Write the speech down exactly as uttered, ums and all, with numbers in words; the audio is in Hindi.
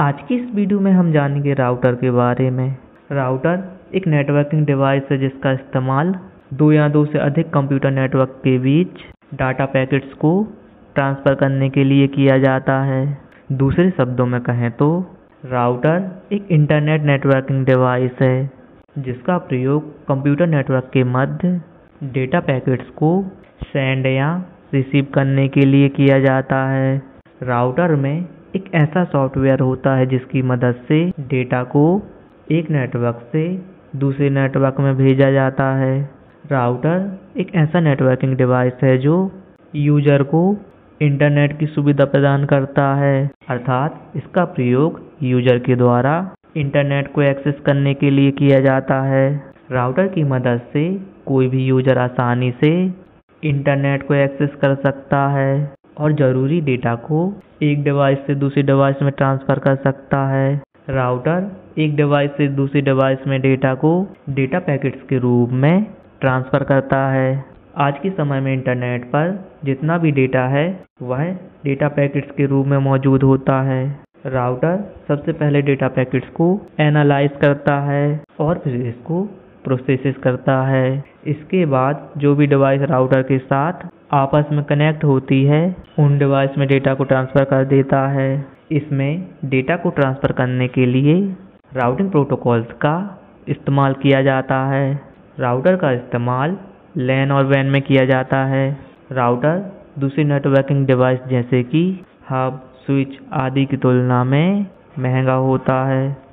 आज की इस वीडियो में हम जानेंगे राउटर के बारे में। राउटर एक नेटवर्किंग डिवाइस है जिसका इस्तेमाल दो या दो से अधिक कंप्यूटर नेटवर्क के बीच डाटा पैकेट्स को ट्रांसफ़र करने के लिए किया जाता है। दूसरे शब्दों में कहें तो राउटर एक इंटरनेट नेटवर्किंग डिवाइस है जिसका प्रयोग कंप्यूटर नेटवर्क के मध्य डेटा पैकेट्स को सेंड या रिसीव करने के लिए किया जाता है। राउटर में एक ऐसा सॉफ्टवेयर होता है जिसकी मदद से डेटा को एक नेटवर्क से दूसरे नेटवर्क में भेजा जाता है। राउटर एक ऐसा नेटवर्किंग डिवाइस है जो यूजर को इंटरनेट की सुविधा प्रदान करता है, अर्थात इसका प्रयोग यूजर के द्वारा इंटरनेट को एक्सेस करने के लिए किया जाता है। राउटर की मदद से कोई भी यूजर आसानी से इंटरनेट को एक्सेस कर सकता है और ज़रूरी डेटा को एक डिवाइस से दूसरे डिवाइस में ट्रांसफ़र कर सकता है। राउटर एक डिवाइस से दूसरे डिवाइस में डेटा को डेटा पैकेट्स के रूप में ट्रांसफ़र करता है। आज के समय में इंटरनेट पर जितना भी डेटा है वह डेटा पैकेट्स के रूप में मौजूद होता है। राउटर सबसे पहले डेटा पैकेट्स को एनालाइज करता है और फिर इसको प्रोसेसेस करता है। इसके बाद जो भी डिवाइस राउटर के साथ आपस में कनेक्ट होती है उन डिवाइस में डेटा को ट्रांसफ़र कर देता है। इसमें डेटा को ट्रांसफ़र करने के लिए राउटिंग प्रोटोकॉल्स का इस्तेमाल किया जाता है। राउटर का इस्तेमाल लैन और वैन में किया जाता है। राउटर दूसरी नेटवर्किंग डिवाइस जैसे कि हब, स्विच आदि की तुलना में महंगा होता है।